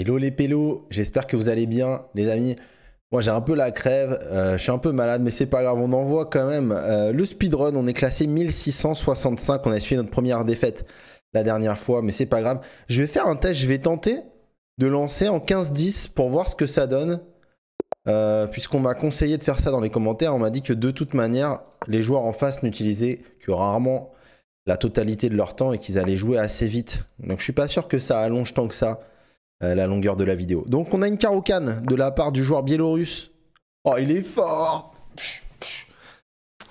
Hello les pélos, j'espère que vous allez bien les amis. Moi j'ai un peu la crève, je suis un peu malade mais c'est pas grave, on envoie quand même le speedrun. On est classé 1665, on a suivi notre première défaite la dernière fois mais c'est pas grave. Je vais faire un test, je vais tenter de lancer en 15-10 pour voir ce que ça donne. Puisqu'on m'a conseillé de faire ça dans les commentaires, on m'a dit que de toute manière les joueurs en face n'utilisaient que rarement la totalité de leur temps et qu'ils allaient jouer assez vite. Donc je suis pas sûr que ça allonge tant que ça la longueur de la vidéo. Donc on a une Caro-Kann de la part du joueur biélorusse. Oh il est fort.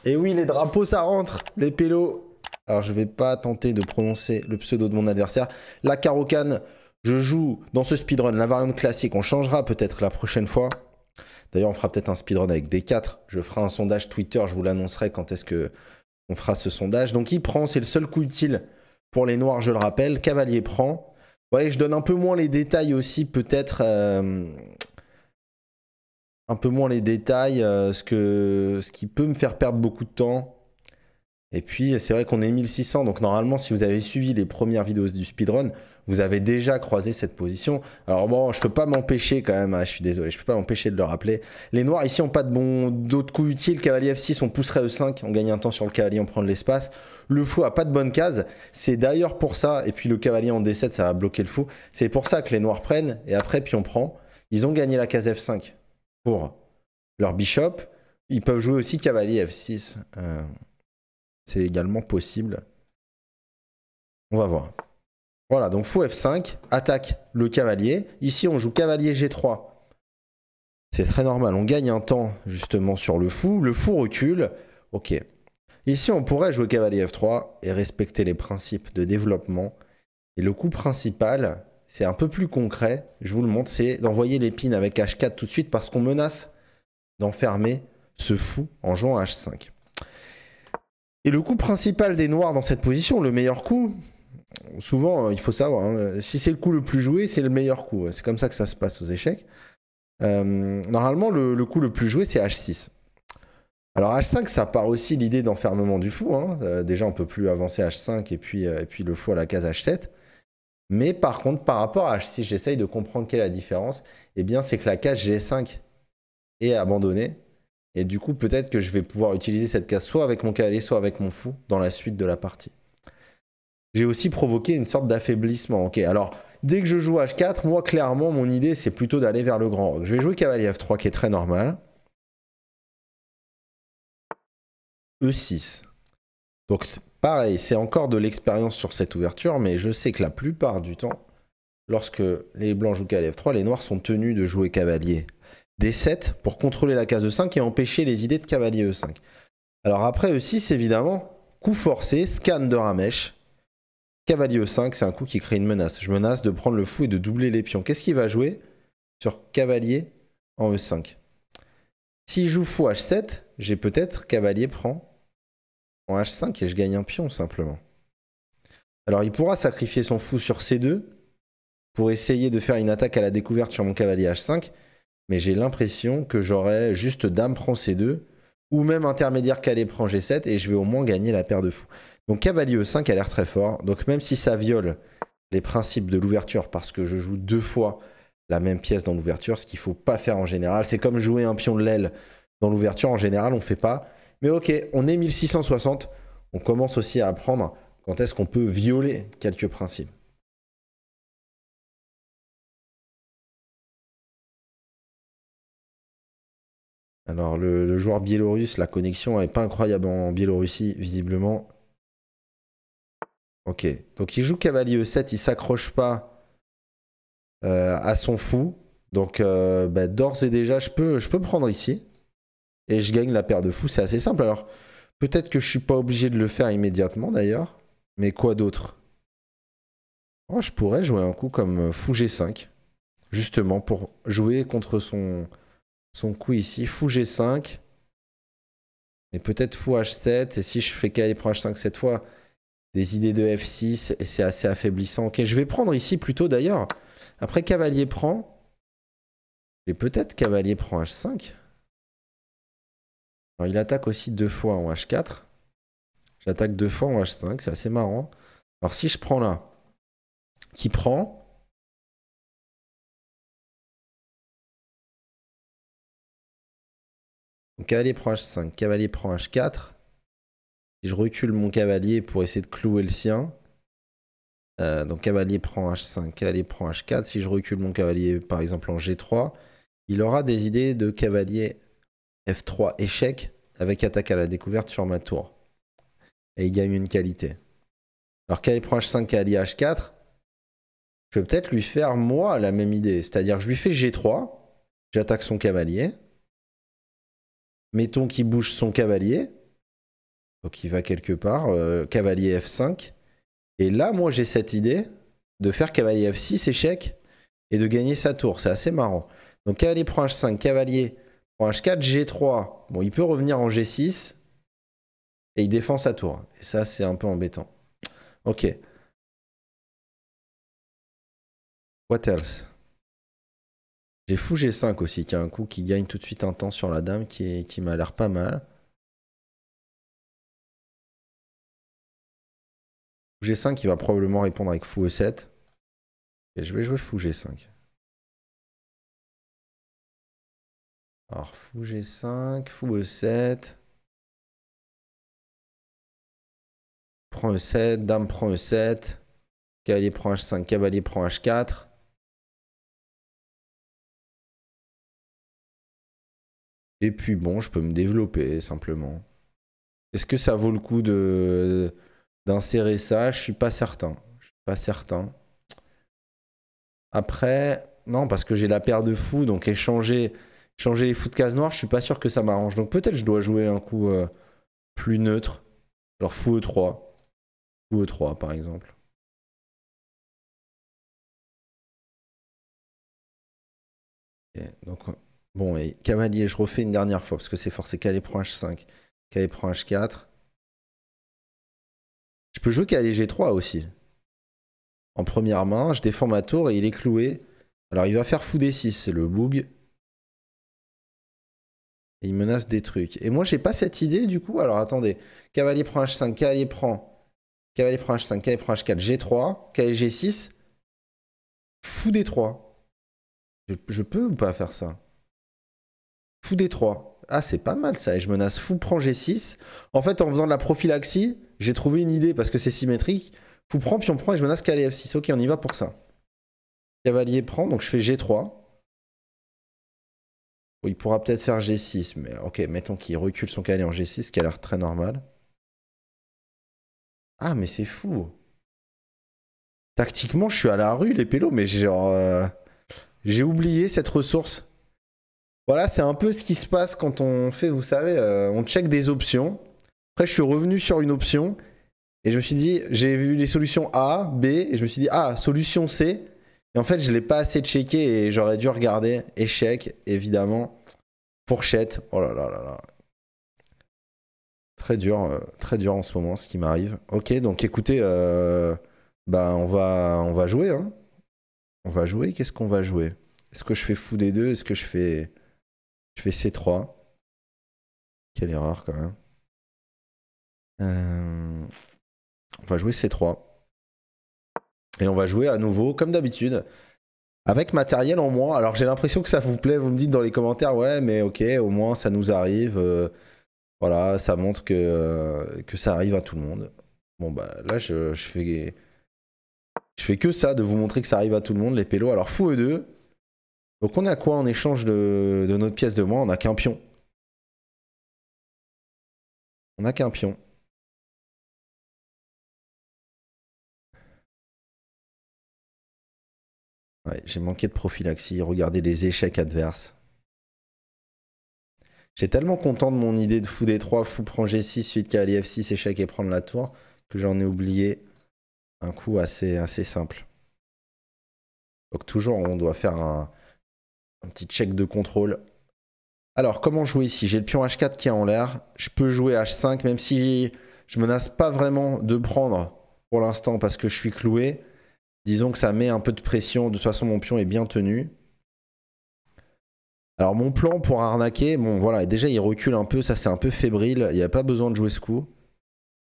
Et oui les drapeaux ça rentre les pélos. Alors je vais pas tenter de prononcer le pseudo de mon adversaire. La Caro-Kann, je joue dans ce speedrun la variante classique. On changera peut-être la prochaine fois. D'ailleurs on fera peut-être un speedrun avec des 4. Je ferai un sondage Twitter, je vous l'annoncerai quand est-ce que on fera ce sondage. Donc il prend, c'est le seul coup utile pour les noirs je le rappelle. Cavalier prend. Vous voyez, je donne un peu moins les détails aussi, peut-être un peu moins les détails, ce qui peut me faire perdre beaucoup de temps. Et puis, c'est vrai qu'on est 1600, donc normalement, si vous avez suivi les premières vidéos du speedrun, vous avez déjà croisé cette position. Alors bon, je peux pas m'empêcher quand même, ah, je suis désolé, je peux pas m'empêcher de le rappeler. Les noirs ici ont pas de bon d'autres coups utiles. Cavalier F6, on pousserait E5, on gagne un temps sur le cavalier, on prend de l'espace. Le fou a pas de bonne case, c'est d'ailleurs pour ça, et puis le cavalier en D7 ça va bloquer le fou, c'est pour ça que les noirs prennent, et après pion prend, ils ont gagné la case F5 pour leur bishop, ils peuvent jouer aussi cavalier F6, c'est également possible, on va voir. Voilà donc fou F5, attaque le cavalier, ici on joue cavalier G3, c'est très normal, on gagne un temps justement sur le fou recule, ok. Ici, on pourrait jouer cavalier F3 et respecter les principes de développement. Et le coup principal, c'est un peu plus concret, je vous le montre, c'est d'envoyer l'épine avec H4 tout de suite parce qu'on menace d'enfermer ce fou en jouant H5. Et le coup principal des noirs dans cette position, le meilleur coup, souvent, il faut savoir, hein, si c'est le coup le plus joué, c'est le meilleur coup. C'est comme ça que ça se passe aux échecs. Normalement, le coup le plus joué, c'est H6. Alors H5, ça part aussi l'idée d'enfermement du fou. Hein. Déjà, on ne peut plus avancer H5 et puis le fou à la case H7. Mais par contre, par rapport à H6, j'essaye de comprendre quelle est la différence. Eh bien, c'est que la case G5 est abandonnée. Et du coup, peut-être que je vais pouvoir utiliser cette case soit avec mon cavalier, soit avec mon fou dans la suite de la partie. J'ai aussi provoqué une sorte d'affaiblissement. Ok, alors, dès que je joue H4, moi, clairement, mon idée, c'est plutôt d'aller vers le grand roc. Je vais jouer cavalier F3 qui est très normal. E6. Donc pareil, c'est encore de l'expérience sur cette ouverture, mais je sais que la plupart du temps, lorsque les blancs jouent cavalier F3, les noirs sont tenus de jouer cavalier D7 pour contrôler la case E5 et empêcher les idées de cavalier E5. Alors après E6, évidemment, coup forcé, scan de Ramesh. Cavalier E5, c'est un coup qui crée une menace. Je menace de prendre le fou et de doubler les pions. Qu'est-ce qu'il va jouer sur cavalier en E5 ? S'il joue fou H7, j'ai peut-être cavalier prend en H5 et je gagne un pion simplement. Alors il pourra sacrifier son fou sur C2 pour essayer de faire une attaque à la découverte sur mon cavalier H5, mais j'ai l'impression que j'aurai juste dame prend C2 ou même intermédiaire cavalier prend G7 et je vais au moins gagner la paire de fous. Donc cavalier E5 a l'air très fort, donc même si ça viole les principes de l'ouverture parce que je joue deux fois la même pièce dans l'ouverture, ce qu'il ne faut pas faire en général. C'est comme jouer un pion de l'aile dans l'ouverture. En général, on ne fait pas. Mais ok, on est 1660. On commence aussi à apprendre quand est-ce qu'on peut violer quelques principes. Alors, le joueur biélorusse, la connexion n'est pas incroyable en Biélorussie, visiblement. Ok, donc il joue cavalier E7, il ne s'accroche pas à son fou. Donc bah, d'ores et déjà je peux prendre ici et je gagne la paire de fous, c'est assez simple. Alors peut-être que je suis pas obligé de le faire immédiatement d'ailleurs, mais quoi d'autre? Oh, je pourrais jouer un coup comme fou G5 justement pour jouer contre son coup ici, fou G5 et peut-être fou H7, et si je fais cavalier prend H5 cette fois, des idées de F6 et c'est assez affaiblissant. Ok, je vais prendre ici plutôt d'ailleurs. Après cavalier prend, et peut-être cavalier prend H5. Alors il attaque aussi deux fois en H4. J'attaque deux fois en H5, c'est assez marrant. Alors si je prends là, qui prend? Donc cavalier prend H5, cavalier prend H4. Si je recule mon cavalier pour essayer de clouer le sien. Donc cavalier prend H5, cavalier prend H4. Si je recule mon cavalier par exemple en G3, il aura des idées de cavalier F3 échec avec attaque à la découverte sur ma tour. Et il gagne une qualité. Alors cavalier prend H5, cavalier H4. Je vais peut-être lui faire moi la même idée. C'est-à-dire je lui fais G3, j'attaque son cavalier. Mettons qu'il bouge son cavalier. Donc il va quelque part, cavalier F5. Et là, moi, j'ai cette idée de faire cavalier F6 échec et de gagner sa tour. C'est assez marrant. Donc, cavalier prend H5, cavalier prend H4, G3. Bon, il peut revenir en G6 et il défend sa tour. Et ça, c'est un peu embêtant. Ok. What else? J'ai fou G5 aussi, qui a un coup qui gagne tout de suite un temps sur la dame qui m'a l'air pas mal. Fou G5 qui va probablement répondre avec fou E7. Et je vais jouer fou G5. Alors fou G5, fou E7. Prend E7, dame prend E7. Cavalier prend H5, cavalier prend H4. Et puis bon, je peux me développer simplement. Est-ce que ça vaut le coup de... d'insérer ça, je suis pas certain. Je suis pas certain. Après, non, parce que j'ai la paire de fous, donc échanger les fous de case noire, je suis pas sûr que ça m'arrange. Donc peut-être je dois jouer un coup plus neutre, genre fou E3. Fou E3 par exemple. Okay, donc, bon, et cavalier, je refais une dernière fois, parce que c'est forcé, cavalier prend H5, cavalier prend H4. Je peux jouer cavalier G3 aussi. En première main, je défends ma tour et il est cloué. Alors il va faire fou D6, c'est le boug. Et il menace des trucs. Et moi j'ai pas cette idée du coup. Alors attendez, cavalier prend H5, cavalier prend H5, cavalier prend H4, G3, cavalier G6, fou D3. Je peux ou pas faire ça? Fou D3. Ah, c'est pas mal ça, et je menace fou prend G6. En fait, en faisant de la prophylaxie, j'ai trouvé une idée parce que c'est symétrique. Fou prend, pion prend, et je menace cavalier F6. Ok, on y va pour ça. Cavalier prend, donc je fais G3. Il pourra peut-être faire G6, mais ok, mettons qu'il recule son cavalier en G6, qui a l'air très normal. Ah, mais c'est fou. Tactiquement, je suis à la rue, les pélos, mais genre... j'ai oublié cette ressource. Voilà, c'est un peu ce qui se passe quand on fait, vous savez, on check des options. Après, je suis revenu sur une option et je me suis dit, j'ai vu les solutions A, B, et je me suis dit, ah, solution C. Et en fait, je ne l'ai pas assez checké et j'aurais dû regarder. Échec, évidemment. Fourchette. Oh là là là là. Très dur en ce moment, ce qui m'arrive. Ok, donc écoutez, bah, on va jouer. Hein. On va jouer, qu'est-ce qu'on va jouer? Est-ce que je fais fou D2? Est-ce que je fais... Je fais C3. Quelle erreur quand même. On va jouer C3. Et on va jouer à nouveau, comme d'habitude, avec matériel en moins. Alors j'ai l'impression que ça vous plaît, vous me dites dans les commentaires, ouais mais ok, au moins ça nous arrive. Voilà, ça montre que ça arrive à tout le monde. Bon bah là je fais que ça, de vous montrer que ça arrive à tout le monde, les pélos. Alors fou E2. Donc on a quoi en échange de notre pièce de moins? On n'a qu'un pion. On n'a qu'un pion. Ouais, j'ai manqué de prophylaxie, regardez les échecs adverses. J'ai tellement content de mon idée de fou D3, fou prend G6, suite cavalier F6, échec et prendre la tour, que j'en ai oublié un coup assez simple. Donc toujours on doit faire un petit check de contrôle. Alors, comment jouer ici? J'ai le pion H4 qui est en l'air. Je peux jouer H5, même si je menace pas vraiment de prendre pour l'instant parce que je suis cloué. Disons que ça met un peu de pression. De toute façon, mon pion est bien tenu. Alors, mon plan pour arnaquer, bon voilà, déjà il recule un peu. Ça, c'est un peu fébrile. Il n'y a pas besoin de jouer ce coup.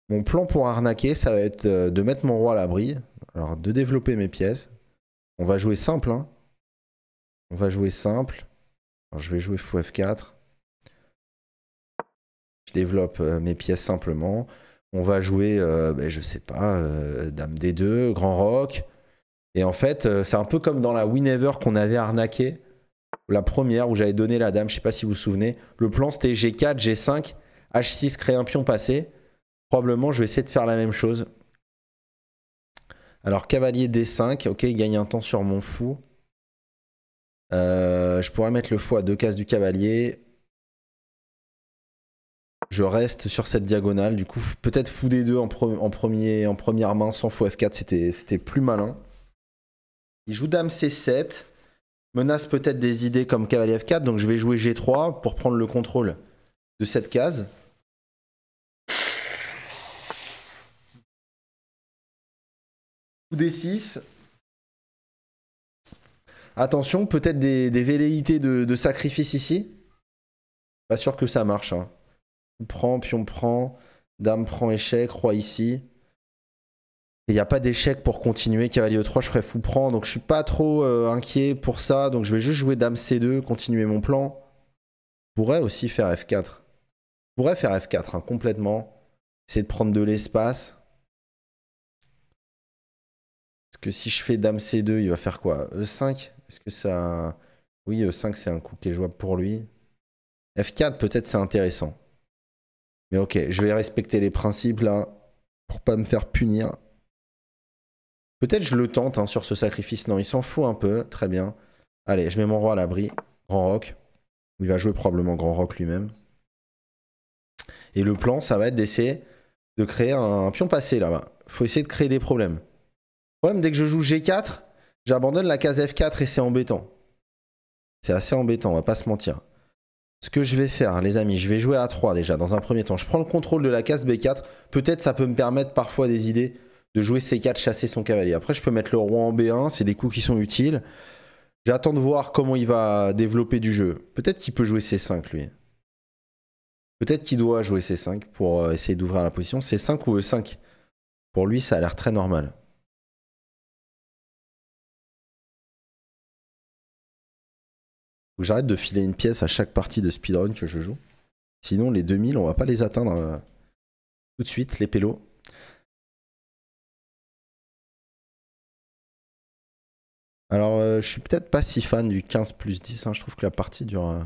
Mon plan pour arnaquer, ça va être de mettre mon roi à l'abri. Alors, de développer mes pièces. On va jouer simple, hein. On va jouer simple. Alors, je vais jouer fou F4. Je développe mes pièces simplement. On va jouer, ben, je sais pas, Dame D2, Grand Roc. Et en fait, c'est un peu comme dans la Winever qu'on avait arnaqué. La première où j'avais donné la dame, je sais pas si vous vous souvenez. Le plan c'était G4, G5, H6, créer un pion passé. Probablement je vais essayer de faire la même chose. Alors cavalier D5, ok, il gagne un temps sur mon fou. Je pourrais mettre le fou à deux cases du cavalier. Je reste sur cette diagonale. Du coup, peut-être fou D2 en première main sans fou F4, c'était plus malin. Il joue dame C7. Menace peut-être des idées comme cavalier F4, donc je vais jouer G3 pour prendre le contrôle de cette case. D6. Attention, peut-être des velléités de sacrifice ici. Pas sûr que ça marche. Hein. On prend, pion prend, dame prend échec, roi ici. Il n'y a pas d'échec pour continuer. Cavalier E3, je ferais fou prend. Donc je suis pas trop inquiet pour ça. Donc je vais juste jouer dame C2, continuer mon plan. Je pourrais aussi faire F4. Je pourrais faire F4 hein, complètement. Essayer de prendre de l'espace. Parce que si je fais dame C2, il va faire quoi? E5? Est-ce que ça... Oui, E5 c'est un coup qui est jouable pour lui. F4 peut-être c'est intéressant. Mais ok, je vais respecter les principes là. Pour pas me faire punir. Peut-être je le tente hein, sur ce sacrifice. Non, il s'en fout un peu. Très bien. Allez, je mets mon roi à l'abri. Grand Roc. Il va jouer probablement Grand Roc lui-même. Et le plan, ça va être d'essayer de créer un pion passé là-bas. Il faut essayer de créer des problèmes. Le problème, dès que je joue G4, j'abandonne la case F4 et c'est embêtant. C'est assez embêtant, on va pas se mentir. Ce que je vais faire, les amis, je vais jouer A3 déjà dans un premier temps. Je prends le contrôle de la case B4. Peut-être ça peut me permettre parfois des idées de jouer C4, chasser son cavalier. Après, je peux mettre le roi en B1, c'est des coups qui sont utiles. J'attends de voir comment il va développer du jeu. Peut-être qu'il peut jouer C5, lui. Peut-être qu'il doit jouer C5 pour essayer d'ouvrir la position. C5 ou E5. Pour lui, ça a l'air très normal. Faut que j'arrête de filer une pièce à chaque partie de speedrun que je joue. Sinon, les 2000, on va pas les atteindre tout de suite, les pélos. Alors, je suis peut-être pas si fan du 15 + 10. Hein. Je trouve que la partie dure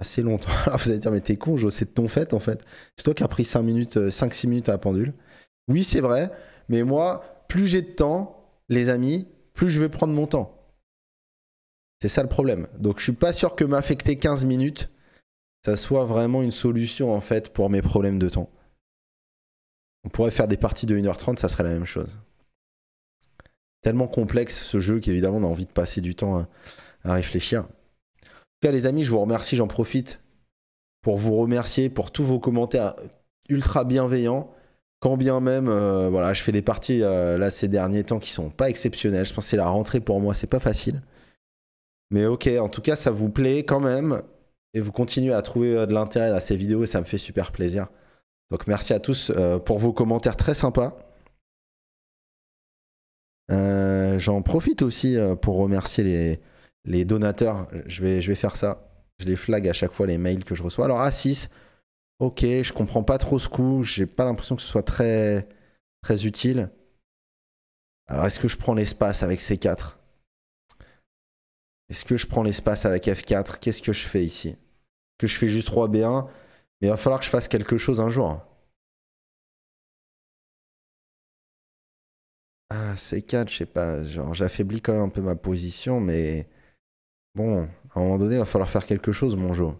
assez longtemps. Alors, vous allez dire, mais t'es con, Jo, c'est de ton fait, en fait. C'est toi qui as pris 5-6 minutes à la pendule. Oui, c'est vrai. Mais moi, plus j'ai de temps, les amis, plus je vais prendre mon temps. C'est ça le problème. Donc, je suis pas sûr que m'affecter 15 minutes, ça soit vraiment une solution, en fait, pour mes problèmes de temps. On pourrait faire des parties de 1h30, ça serait la même chose. Tellement complexe ce jeu qu'évidemment on a envie de passer du temps à réfléchir. En tout cas les amis, je vous remercie, j'en profite pour vous remercier pour tous vos commentaires ultra bienveillants. Quand bien même, voilà, je fais des parties là ces derniers temps qui sont pas exceptionnelles. Je pense que c'est la rentrée pour moi, c'est pas facile. Mais ok, en tout cas ça vous plaît quand même. Et vous continuez à trouver de l'intérêt à ces vidéos et ça me fait super plaisir. Donc merci à tous pour vos commentaires très sympas. J'en profite aussi pour remercier les donateurs. Je vais faire ça. Je les flag à chaque fois les mails que je reçois. Alors A6, ok, je comprends pas trop ce coup. J'ai pas l'impression que ce soit très utile. Alors est-ce que je prends l'espace avec C4? Est-ce que je prends l'espace avec F4? Qu'est-ce que je fais ici? Que je fais juste 3B1? Mais il va falloir que je fasse quelque chose un jour. Ah, C4, je sais pas, genre j'affaiblis quand même un peu ma position, mais bon, à un moment donné, il va falloir faire quelque chose, mon Jo.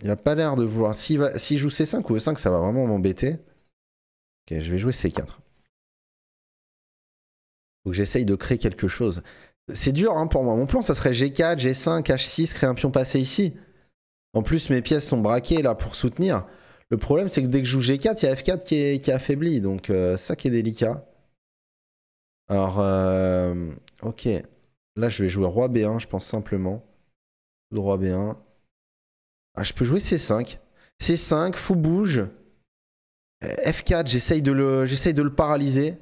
Il a pas l'air de vouloir. S'il joue C5 ou E5, ça va vraiment m'embêter. Ok, je vais jouer C4. Faut que j'essaye de créer quelque chose. C'est dur hein, pour moi. Mon plan, ça serait G4, G5, H6, créer un pion passé ici. En plus, mes pièces sont braquées là pour soutenir. Le problème, c'est que dès que je joue G4, il y a F4 qui est affaibli. Donc, ça qui est délicat. Alors, ok. Là, je vais jouer Roi B1, je pense simplement. Roi B1. Ah, je peux jouer C5. C5, fou bouge. F4, j'essaye de le paralyser.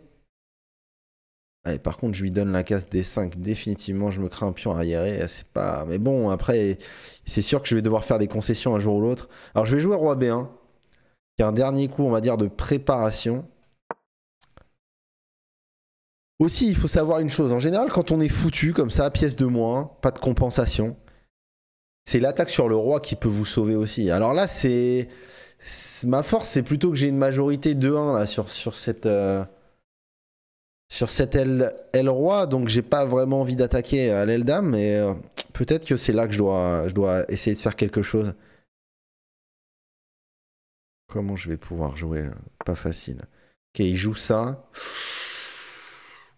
Allez, par contre, je lui donne la case D5. Définitivement, je me crains un pion arriéré. C'est pas... Mais bon, après, c'est sûr que je vais devoir faire des concessions un jour ou l'autre. Alors, je vais jouer Roi B1. Qui est un dernier coup, on va dire, de préparation. Aussi, il faut savoir une chose. En général, quand on est foutu, comme ça, pièce de moins, pas de compensation, c'est l'attaque sur le roi qui peut vous sauver aussi. Alors là, c'est... Ma force, c'est plutôt que j'ai une majorité 2-1 là sur cette L-Roi, donc j'ai pas vraiment envie d'attaquer à l'L-Dame, mais peut-être que c'est là que je dois essayer de faire quelque chose. Comment je vais pouvoir jouer? Pas facile. Ok, il joue ça.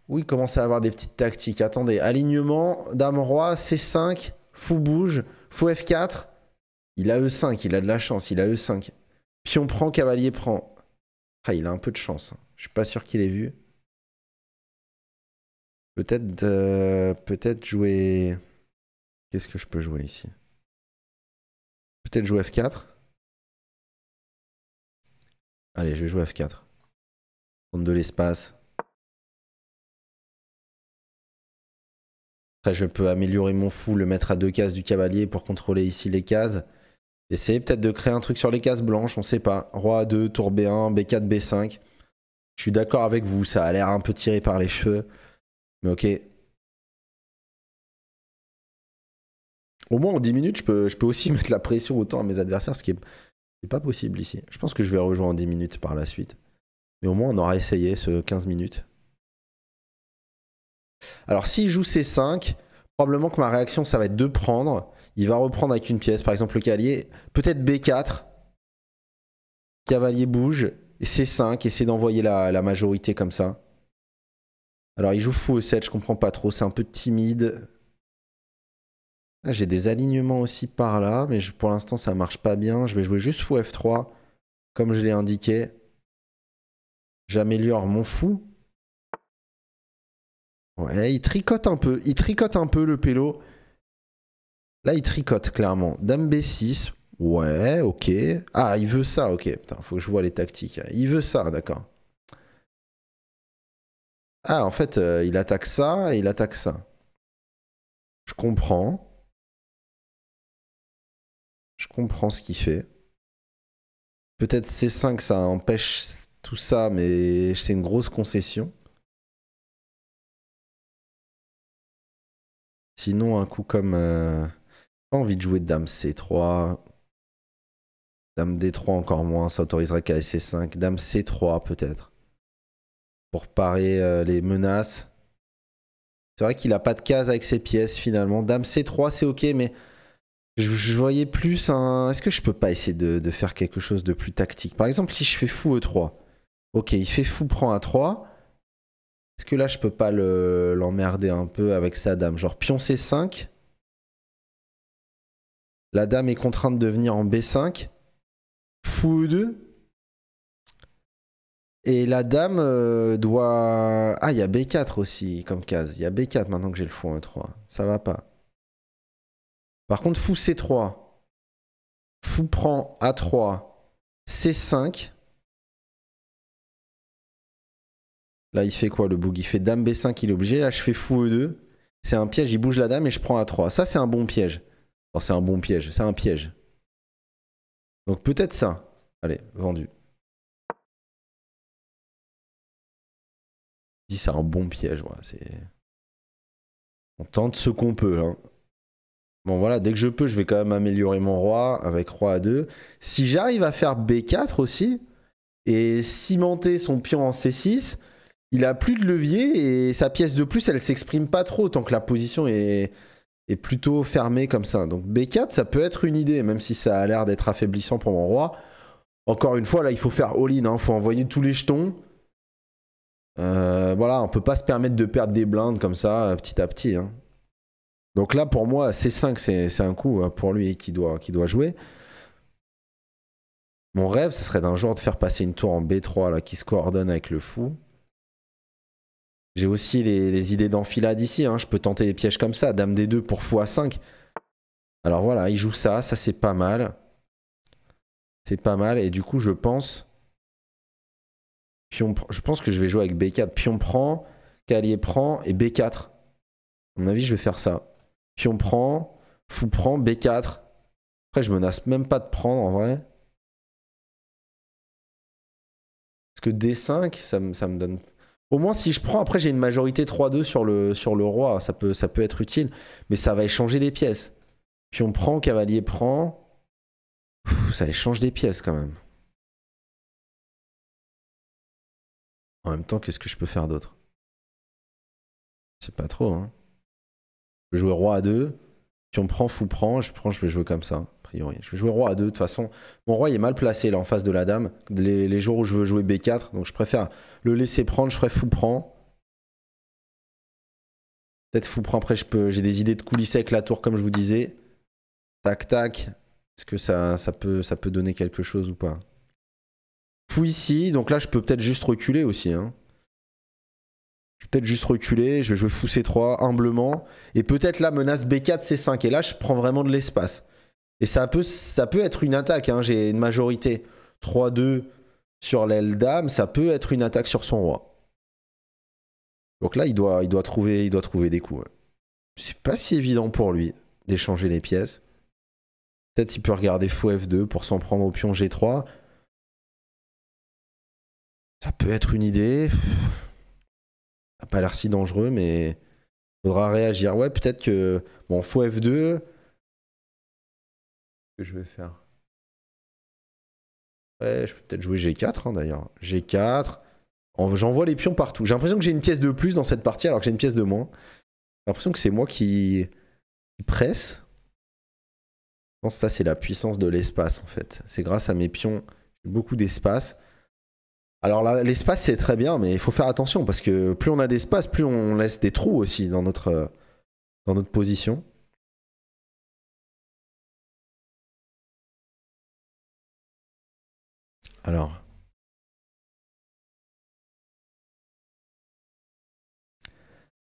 Oui, il commence à avoir des petites tactiques. Attendez, alignement, Dame-Roi, C5, fou bouge, fou F4. Il a E5, il a de la chance, il a E5. Pion prend, cavalier prend. Ah, il a un peu de chance. Je suis pas sûr qu'il ait vu. Peut-être peut-être jouer... Qu'est-ce que je peux jouer ici? Peut-être jouer F4. Allez, je vais jouer F4. Prendre de l'espace. Après, je peux améliorer mon fou, le mettre à deux cases du cavalier pour contrôler ici les cases. Essayer peut-être de créer un truc sur les cases blanches, on sait pas. Roi A2, tour B1, B4, B5. Je suis d'accord avec vous, ça a l'air un peu tiré par les cheveux. Mais ok. Au moins en 10 minutes, je peux aussi mettre la pression autant à mes adversaires, ce qui n'est pas possible ici. Je pense que je vais rejouer en 10 minutes par la suite. Mais au moins on aura essayé ce 15 minutes. Alors s'il joue C5, probablement que ma réaction ça va être de prendre. Il va reprendre avec une pièce, par exemple le cavalier. Peut-être B4. Cavalier bouge. Et C5, essayer d'envoyer la majorité comme ça. Alors il joue fou E7, je comprends pas trop, c'est un peu timide. Ah, j'ai des alignements aussi par là, mais pour l'instant ça marche pas bien. Je vais jouer juste fou F3, comme je l'ai indiqué. J'améliore mon fou. Ouais, il tricote un peu le pélo. Là il tricote clairement. Dame B6, ouais, ok. Ah, il veut ça, ok, putain, faut que je vois les tactiques. Il veut ça, d'accord. Ah, en fait, il attaque ça et il attaque ça. Je comprends. Je comprends ce qu'il fait. Peut-être C5, ça empêche tout ça, mais c'est une grosse concession. Sinon, un coup comme... Pas envie de jouer Dame C3. Dame D3 encore moins, ça autoriserait qu'à C5. Dame C3 peut-être. Pour parer les menaces. C'est vrai qu'il n'a pas de case avec ses pièces finalement. Dame C3 c'est ok, mais je voyais plus un... Est-ce que je peux pas essayer de faire quelque chose de plus tactique? Par exemple si je fais fou E3. Ok, il fait fou prend A3. Est-ce que là je peux pas l'emmerder un peu avec sa dame? Genre pion C5. La dame est contrainte de venir en B5. Fou E2. Et la dame doit... Ah, il y a B4 aussi comme case. Il y a B4 maintenant que j'ai le fou en E3. Ça va pas. Par contre, fou C3. Fou prend A3. C5. Là, il fait quoi le boug? Il fait dame B5, il est obligé. Là, je fais fou E2. C'est un piège, il bouge la dame et je prends A3. Ça, c'est un bon piège. Enfin, c'est un bon piège, c'est un piège. Donc peut-être ça. Allez, vendu. C'est un bon piège, voilà, on tente ce qu'on peut. Hein. Bon voilà, dès que je peux, je vais quand même améliorer mon roi avec roi A2. Si j'arrive à faire B4 aussi, et cimenter son pion en C6, il a plus de levier et sa pièce de plus, elle s'exprime pas trop tant que la position est plutôt fermée comme ça. Donc B4, ça peut être une idée, même si ça a l'air d'être affaiblissant pour mon roi. Encore une fois, là, il faut faire all-in, hein, faut envoyer tous les jetons. Voilà, on peut pas se permettre de perdre des blindes comme ça petit à petit. Hein. Donc là pour moi C5 c'est un coup pour lui qui doit jouer. Mon rêve ce serait d'un jour de faire passer une tour en B3 là, qui se coordonne avec le fou. J'ai aussi les idées d'enfilade ici, hein. Je peux tenter des pièges comme ça, dame D2 pour fou A5. Alors voilà, il joue ça, ça c'est pas mal. C'est pas mal et du coup je pense... Pion, je pense que je vais jouer avec B4. Pion prend, Cavalier prend et B4. À mon avis, je vais faire ça. Pion prend, fou prend, B4. Après, je menace même pas de prendre en vrai. Parce que D5, ça me donne... Au moins, si je prends, après, j'ai une majorité 3-2 sur le roi. Ça peut être utile. Mais ça va échanger des pièces. Pion prend, cavalier prend... Ça échange des pièces quand même. En même temps, qu'est-ce que je peux faire d'autre? Je sais pas trop. Hein. Je peux jouer roi à 2. Pion prend, fou prend. Je vais jouer comme ça, a priori. Je vais jouer roi à 2. De toute façon, mon roi il est mal placé là en face de la dame. Les jours où je veux jouer B4. Donc je préfère le laisser prendre. Je ferai fou prend. Peut-être fou prend. Après, j'ai des idées de coulisses avec la tour, comme je vous disais. Tac, tac. Est-ce que ça peut donner quelque chose ou pas? Fou ici, donc là je peux peut-être juste reculer aussi. Hein. Je peux peut-être juste reculer, je vais jouer fou C3 humblement. Et peut-être là menace B4, C5. Et là je prends vraiment de l'espace. Et ça peut être une attaque, hein. J'ai une majorité 3-2 sur l'aile dame, ça peut être une attaque sur son roi. Donc là il doit trouver des coups. Hein. C'est pas si évident pour lui d'échanger les pièces. Peut-être il peut regarder fou F2 pour s'en prendre au pion G3. Ça peut être une idée. Ça n'a pas l'air si dangereux, mais il faudra réagir. Ouais, peut-être que... Bon, fou F2. Qu'est-ce que je vais faire? Ouais, je peux peut-être jouer G4 hein, d'ailleurs. G4. J'envoie les pions partout. J'ai l'impression que j'ai une pièce de plus dans cette partie alors que j'ai une pièce de moins. J'ai l'impression que c'est moi qui presse. Je pense que ça, c'est la puissance de l'espace, en fait. C'est grâce à mes pions, j'ai beaucoup d'espace. Alors là, l'espace, c'est très bien, mais il faut faire attention, parce que plus on a d'espace, plus on laisse des trous aussi dans notre position. Alors.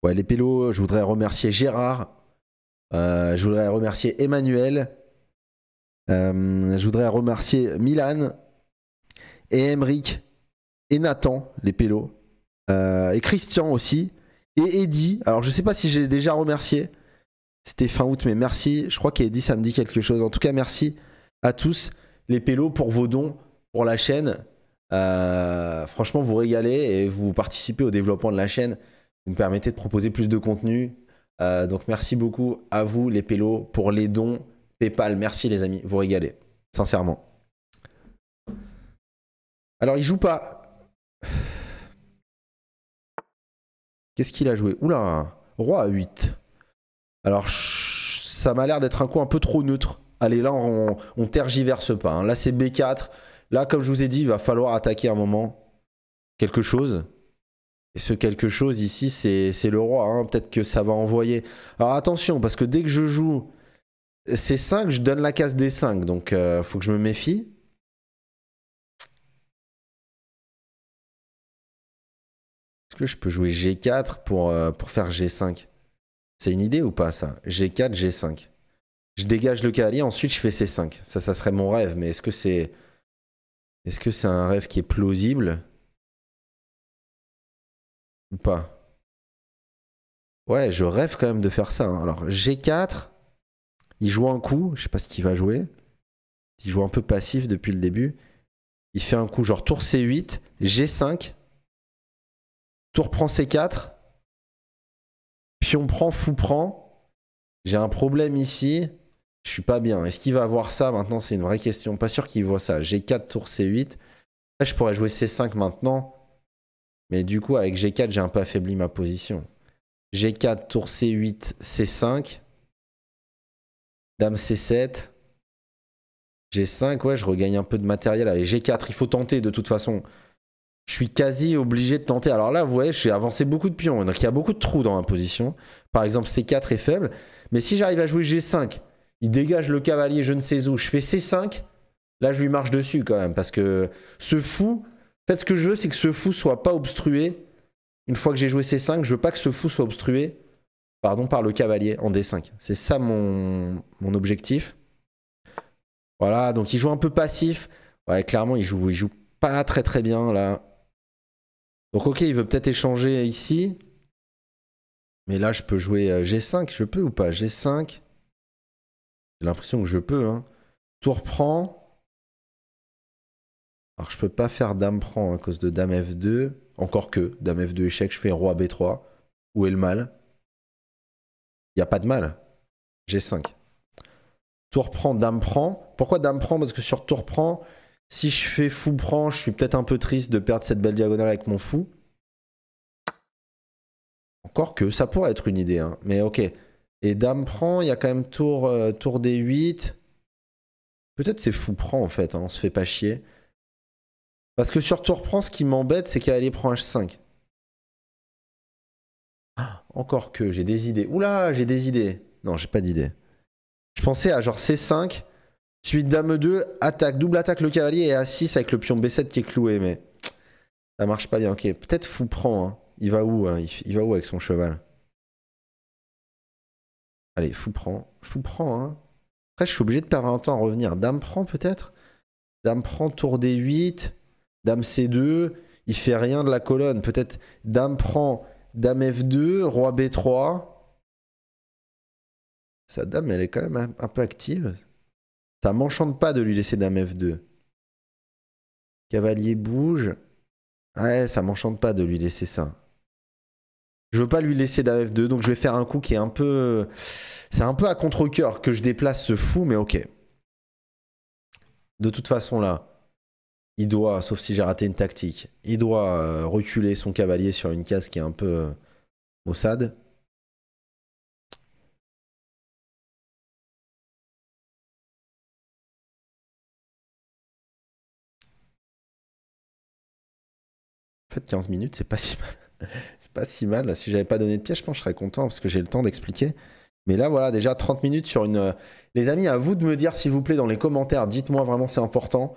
Ouais, les pélos, je voudrais remercier Gérard. Je voudrais remercier Emmanuel. Je voudrais remercier Milan et Emric et Nathan, les pélos, et Christian aussi, et Eddy. Alors je sais pas si j'ai déjà remercié, c'était fin août, mais merci. Je crois qu'Eddy, ça me dit quelque chose. En tout cas, merci à tous les pélos pour vos dons, pour la chaîne. Franchement, vous régalez et vous participez au développement de la chaîne. Vous me permettez de proposer plus de contenu. Donc merci beaucoup à vous, les pélos, pour les dons. PayPal, merci les amis, vous régalez, sincèrement. Alors il joue pas. Qu'est-ce qu'il a joué? Oula, roi à 8. Alors ça m'a l'air d'être un coup un peu trop neutre. Allez, là on tergiverse pas. Hein. Là c'est B4. Là, comme je vous ai dit, il va falloir attaquer un moment quelque chose. Et ce quelque chose ici, c'est le roi. Hein. Peut-être que ça va envoyer. Alors attention, parce que dès que je joue... C'est 5, je donne la case des 5, donc faut que je me méfie. Est-ce que je peux jouer G4 pour faire G5? C'est une idée ou pas ça? G4, G5. Je dégage le cavalier, ensuite je fais C5. Ça serait mon rêve, mais est-ce que c'est un rêve qui est plausible ou pas? Ouais, je rêve quand même de faire ça. Hein. Alors G4. Il joue un coup, je sais pas ce qu'il va jouer. Il joue un peu passif depuis le début. Il fait un coup genre tour C8, G5. Tour prend C4. Pion prend, fou prend. J'ai un problème ici. Je suis pas bien. Est-ce qu'il va voir ça maintenant? C'est une vraie question. Pas sûr qu'il voit ça. G4, tour C8. Là, je pourrais jouer C5 maintenant. Mais du coup, avec G4, j'ai un peu affaibli ma position. G4, tour C8, C5. Dame C7, G5, ouais, je regagne un peu de matériel. Allez, G4, il faut tenter de toute façon. Je suis quasi obligé de tenter. Alors là, vous voyez, j'ai avancé beaucoup de pions. Donc il y a beaucoup de trous dans ma position. Par exemple, C4 est faible. Mais si j'arrive à jouer G5, il dégage le cavalier je ne sais où. Je fais C5, là je lui marche dessus quand même. Parce que ce fou, en fait ce que je veux, c'est que ce fou soit pas obstrué. Une fois que j'ai joué C5, je veux pas que ce fou soit obstrué. Pardon, par le cavalier en D5. C'est ça mon objectif. Voilà, donc il joue un peu passif. Ouais, clairement, il joue pas très bien là. Donc ok, il veut peut-être échanger ici. Mais là, je peux jouer G5, je peux ou pas? G5. J'ai l'impression que je peux. Hein. Tour prend. Alors, je peux pas faire dame prend à cause de dame F2. Encore que, dame F2 échec, je fais roi B3. Où est le mal? Il n'y a pas de mal. G5. Tour prend, dame prend. Pourquoi dame prend? Parce que sur tour prend, si je fais fou prend, je suis peut-être un peu triste de perdre cette belle diagonale avec mon fou. Encore que, ça pourrait être une idée, hein. Mais ok. Et dame prend, il y a quand même tour, tour D8. Peut-être c'est fou prend en fait, hein. On se fait pas chier. Parce que sur tour prend, ce qui m'embête, c'est qu'il y a les prend H5. Ah, encore que, j'ai des idées. Oula, j'ai des idées. Non, j'ai pas d'idée. Je pensais à genre C5, suite dame 2, attaque, double attaque le cavalier et A6 avec le pion B7 qui est cloué, mais ça marche pas bien. Ok, peut-être fou prend, hein. Il va où, hein? Il va où avec son cheval? Allez, fou prend, hein. Après, je suis obligé de perdre un temps à revenir. Dame prend peut-être? Dame prend, tour D8, dame C2, il fait rien de la colonne. Peut-être dame prend, dame F2, roi B3. Sa dame, elle est quand même un peu active. Ça m'enchante pas de lui laisser dame F2. Cavalier bouge. Ouais, ça m'enchante pas de lui laisser ça. Je veux pas lui laisser dame F2, donc je vais faire un coup qui est un peu... C'est un peu à contre-cœur que je déplace ce fou, mais ok. De toute façon, là, il doit, sauf si j'ai raté une tactique, il doit reculer son cavalier sur une case qui est un peu maussade. En fait, 15 minutes, c'est pas si mal. C'est pas si mal. Si j'avais pas donné de piège, je pense que je serais content parce que j'ai le temps d'expliquer. Mais là, voilà, déjà 30 minutes sur une... Les amis, à vous de me dire, s'il vous plaît, dans les commentaires, dites-moi vraiment, c'est important.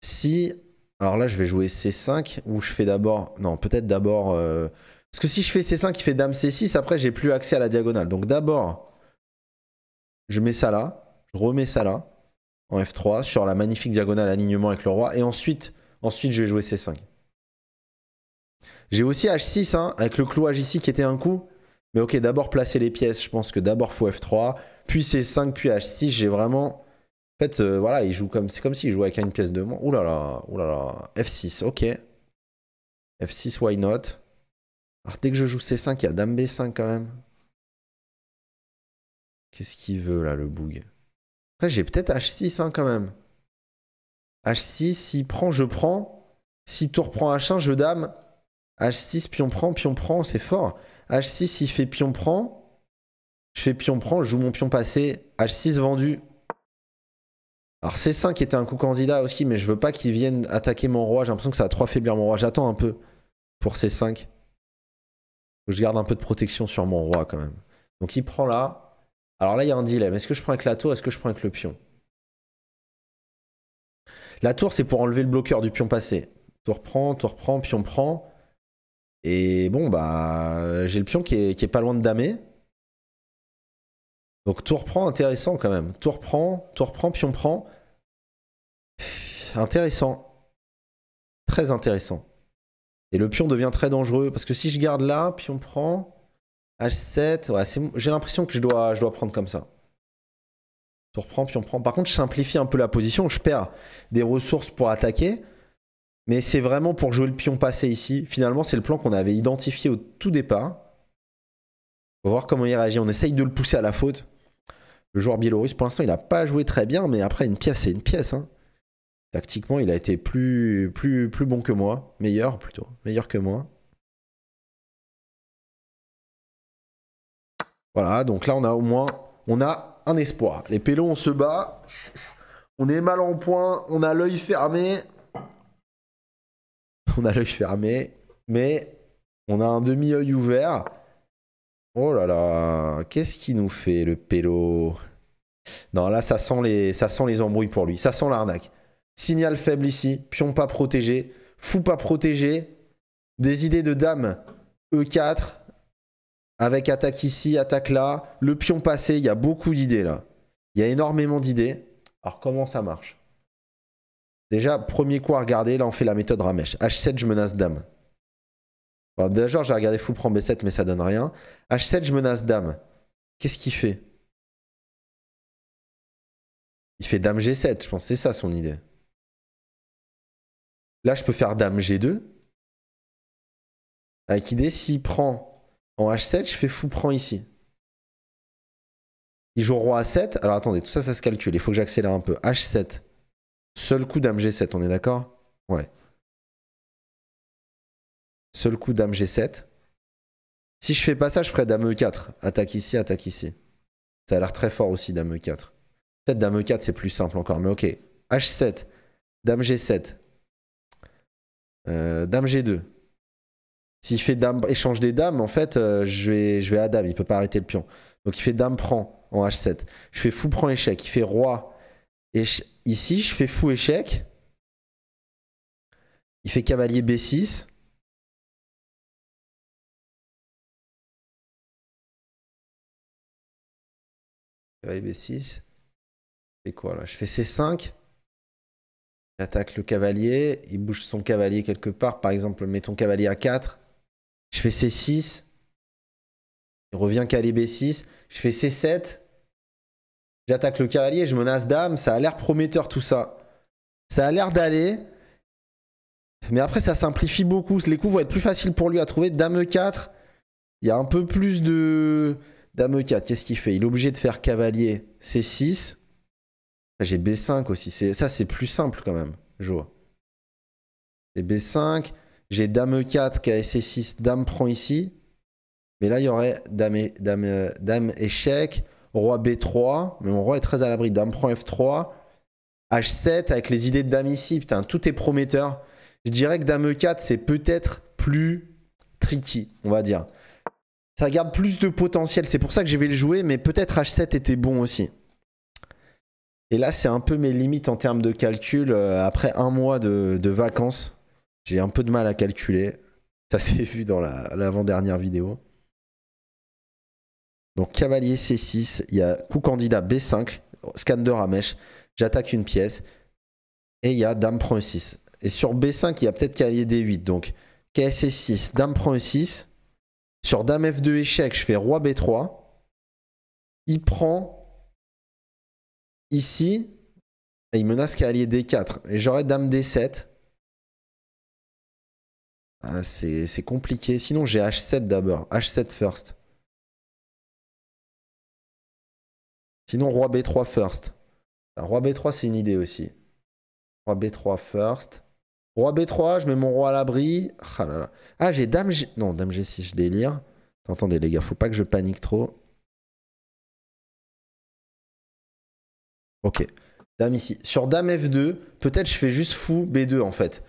Si... Alors là, je vais jouer C5 ou je fais d'abord... Non, peut-être d'abord... Parce que si je fais C5, il fait dame C6. Après, j'ai plus accès à la diagonale. Donc d'abord, je mets ça là. Je remets ça là en F3 sur la magnifique diagonale alignement avec le roi. Et ensuite je vais jouer C5. J'ai aussi H6, hein, avec le clouage ici qui était un coup. Mais ok, d'abord placer les pièces. Je pense que d'abord faut F3, puis C5, puis H6. J'ai vraiment... En fait, voilà, il joue comme... C'est comme s'il jouait avec une pièce de moins. Ouh là là, ouh là là. F6, ok. F6, why not? Alors dès que je joue C5, il y a dame B5 quand même. Qu'est-ce qu'il veut là, le boug? Après, j'ai peut-être H6, hein, quand même. H6, s'il prend, je prends. Si tour prend H1, je dame. H6, pion prend, c'est fort. H6, il fait pion prend. Je fais pion prend, je joue mon pion passé. H6 vendu. Alors C5 était un coup candidat aussi, mais je veux pas qu'il vienne attaquer mon roi. J'ai l'impression que ça va trop affaiblir mon roi. J'attends un peu pour C5. Je garde un peu de protection sur mon roi quand même. Donc il prend là. Alors là, il y a un dilemme. Est-ce que je prends avec la tour? Est-ce que je prends avec le pion? La tour, c'est pour enlever le bloqueur du pion passé. Tour prend, pion prend. Et bon, bah, j'ai le pion qui est pas loin de damer. Donc tour prend, intéressant quand même. Tour prend, pion prend. Intéressant. Très intéressant. Et le pion devient très dangereux. Parce que si je garde là, pion prend, H7. Ouais, j'ai l'impression que je dois prendre comme ça. Tour prend, pion prend. Par contre, je simplifie un peu la position. Je perds des ressources pour attaquer. Mais c'est vraiment pour jouer le pion passé ici. Finalement, c'est le plan qu'on avait identifié au tout départ. On va voir comment il réagit. On essaye de le pousser à la faute. Le joueur biélorusse, pour l'instant, il n'a pas joué très bien. Mais après, une pièce, c'est une pièce, hein. Tactiquement, il a été plus bon que moi. Meilleur, plutôt. Meilleur que moi. Voilà, donc là, on a au moins... On a un espoir. Les pélos, on se bat. On est mal en point. On a l'œil fermé. On a l'œil fermé, mais on a un demi-œil ouvert. Oh là là, qu'est-ce qu'il nous fait, le pélo? Non, là, ça sent les embrouilles pour lui. Ça sent l'arnaque. Signal faible ici, pion pas protégé, fou pas protégé, des idées de dame E4, avec attaque ici, attaque là, le pion passé, il y a beaucoup d'idées là. Il y a énormément d'idées. Alors, comment ça marche ? Déjà, premier coup à regarder, là on fait la méthode Ramesh. H7, je menace dame. Bon, déjà, j'ai regardé fou prend B7, mais ça donne rien. H7, je menace dame. Qu'est-ce qu'il fait? Il fait dame G7, je pense que c'est ça son idée. Là, je peux faire dame G2. Avec idée, s'il prend en H7, je fais fou prend ici. Il joue roi A7. Alors attendez, tout ça, ça se calcule. Il faut que j'accélère un peu. H7. Seul coup dame G7, on est d'accord? Ouais. Seul coup dame G7. Si je fais pas ça, je ferai dame E4. Attaque ici, attaque ici. Ça a l'air très fort aussi, dame E4. Peut-être dame E4, c'est plus simple encore, mais ok. H7, dame G7, dame G2. S'il fait dame, échange des dames, en fait, je vais à dame, il peut pas arrêter le pion. Donc il fait dame prend en H7. Je fais fou prend échec, il fait roi. Ici, je fais fou échec. Il fait cavalier B6. Cavalier B6. Et quoi là? Je fais C5. J'attaque le cavalier. Il bouge son cavalier quelque part. Par exemple, mettons cavalier A4. Je fais C6. Il revient cavalier B6. Je fais C7. J'attaque le cavalier. Je menace dame. Ça a l'air prometteur tout ça. Ça a l'air d'aller. Mais après, ça simplifie beaucoup. Les coups vont être plus faciles pour lui à trouver. Dame E4. Il y a un peu plus de... Dame E4, qu'est-ce qu'il fait? Il est obligé de faire cavalier C6. J'ai B5 aussi. Ça, c'est plus simple quand même. Je vois. J'ai B5. J'ai dame E4, cavalier C6. Dame prend ici. Mais là, il y aurait dame échec. Roi B3. Mais mon roi est très à l'abri. Dame prend F3. H7 avec les idées de dame ici. Putain, tout est prometteur. Je dirais que dame E4, c'est peut-être plus tricky, on va dire. Ça garde plus de potentiel, c'est pour ça que je vais le jouer, mais peut-être H7 était bon aussi. Et là, c'est un peu mes limites en termes de calcul. Après un mois de vacances, j'ai un peu de mal à calculer. Ça s'est vu dans l'avant-dernière vidéo. Donc cavalier C6, il y a coup candidat B5, scan de Ramesh, j'attaque une pièce, et il y a dame prend E6. Et sur B5, il y a peut-être cavalier D8, donc KSC6, dame prend E6. Sur dame F2 échec, je fais roi B3. Il prend ici et il menace cavalier D4. Et j'aurai dame D7. Ah, c'est compliqué. Sinon, j'ai H7 d'abord. H7 first. Sinon, roi B3 first. Alors, roi B3, c'est une idée aussi. Roi B3 first. Roi B3, je mets mon roi à l'abri. Ah, là là. Ah j'ai dame G... Non, dame G6, je délire. Attendez les gars, faut pas que je panique trop. Ok. Dame ici. Sur dame F2, peut-être je fais juste fou B2 en fait.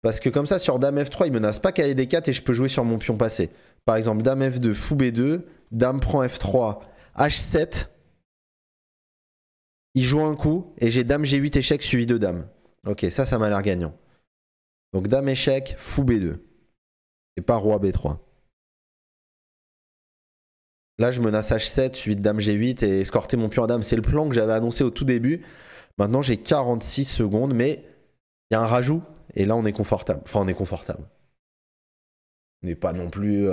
Parce que comme ça, sur dame F3, il menace pas cavalier D4 et je peux jouer sur mon pion passé. Par exemple, dame F2, fou B2, dame prend F3, H7. Il joue un coup et j'ai dame G8 échec suivi de dame. Ok, ça m'a l'air gagnant. Donc dame échec, fou B2. Et pas roi B3. Là, je menace H7, suivi de dame G8 et escorter mon pion à dame. C'est le plan que j'avais annoncé au tout début. Maintenant, j'ai 46 secondes, mais il y a un rajout. Et là, on est confortable. Enfin, on est confortable. On n'est pas non plus...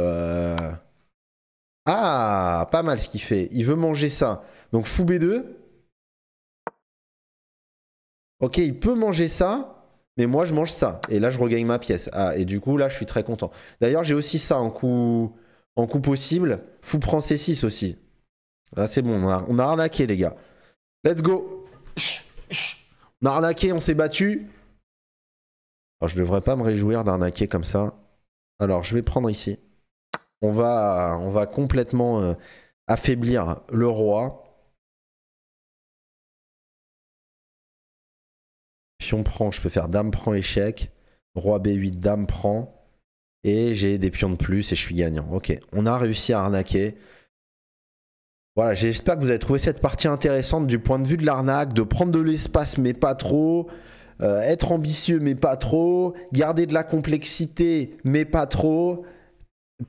Ah, pas mal ce qu'il fait. Il veut manger ça. Donc fou B2. Ok, il peut manger ça. Mais moi, je mange ça. Et là, je regagne ma pièce. Ah, et du coup, là, je suis très content. D'ailleurs, j'ai aussi ça en coup possible. Fou prend C6 aussi. Là, c'est bon. On a arnaqué, les gars. Let's go. On a arnaqué, on s'est battu. Alors, je devrais pas me réjouir d'arnaquer comme ça. Alors, je vais prendre ici. On va complètement affaiblir le roi. Pion prend, je peux faire dame prend échec, roi B8, dame prend, et j'ai des pions de plus et je suis gagnant. Ok, on a réussi à arnaquer. Voilà, j'espère que vous avez trouvé cette partie intéressante du point de vue de l'arnaque, de prendre de l'espace mais pas trop, être ambitieux mais pas trop, garder de la complexité mais pas trop,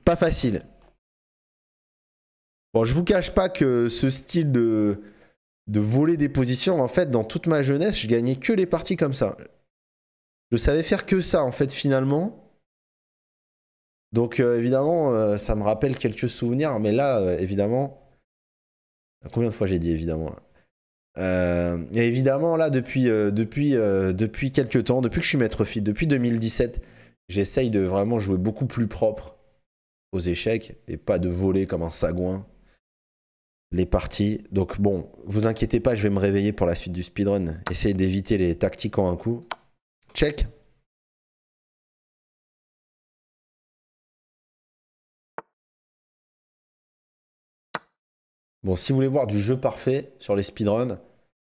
pas facile. Bon, je vous cache pas que ce style de voler des positions, en fait, dans toute ma jeunesse, je gagnais que les parties comme ça. Je savais faire que ça, en fait, finalement. Donc évidemment, ça me rappelle quelques souvenirs, mais là, évidemment... Combien de fois j'ai dit évidemment? Et évidemment, là, depuis quelques temps, depuis que je suis maître fil, depuis 2017, j'essaye de vraiment jouer beaucoup plus propre aux échecs et pas de voler comme un sagouin les parties. Donc bon, vous inquiétez pas, je vais me réveiller pour la suite du speedrun. Essayez d'éviter les tactiques en un coup. Check. Bon, si vous voulez voir du jeu parfait sur les speedruns,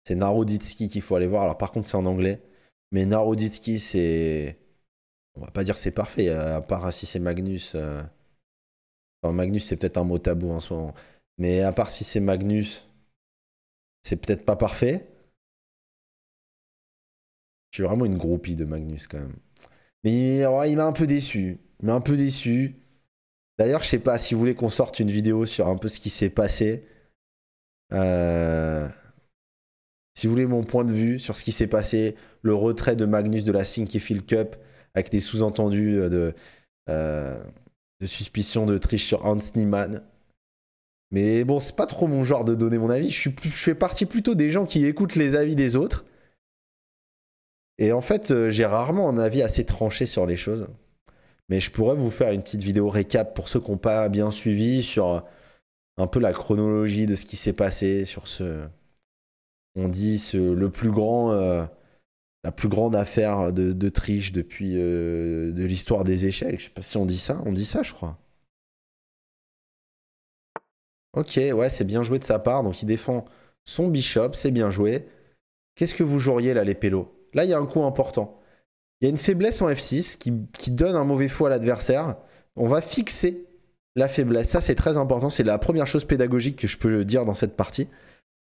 c'est Naroditsky qu'il faut aller voir. Alors par contre, c'est en anglais. Mais Naroditsky, c'est... On va pas dire c'est parfait, à part si c'est Magnus. Enfin, Magnus, c'est peut-être un mot tabou en ce moment. Mais à part si c'est Magnus, c'est peut-être pas parfait. Je suis vraiment une groupie de Magnus quand même. Mais ouais, il m'a un peu déçu. Il m'a un peu déçu. D'ailleurs, je sais pas si vous voulez qu'on sorte une vidéo sur un peu ce qui s'est passé. Si vous voulez mon point de vue sur ce qui s'est passé, le retrait de Magnus de la Sinquefield Cup avec des sous-entendus de suspicion de triche sur Hans Niemann. Mais bon, c'est pas trop mon genre de donner mon avis. Je fais partie plutôt des gens qui écoutent les avis des autres. Et en fait, j'ai rarement un avis assez tranché sur les choses. Mais je pourrais vous faire une petite vidéo récap pour ceux qui n'ont pas bien suivi sur un peu la chronologie de ce qui s'est passé sur ce... On dit la plus grande affaire de triche depuis de l'histoire des échecs. Je sais pas si on dit ça. On dit ça, je crois. Ok, ouais, c'est bien joué de sa part. Donc, il défend son bishop, c'est bien joué. Qu'est-ce que vous joueriez, là, les pélos? Là, il y a un coup important. Il y a une faiblesse en F6 qui donne un mauvais fou à l'adversaire. On va fixer la faiblesse. Ça, c'est très important. C'est la première chose pédagogique que je peux dire dans cette partie.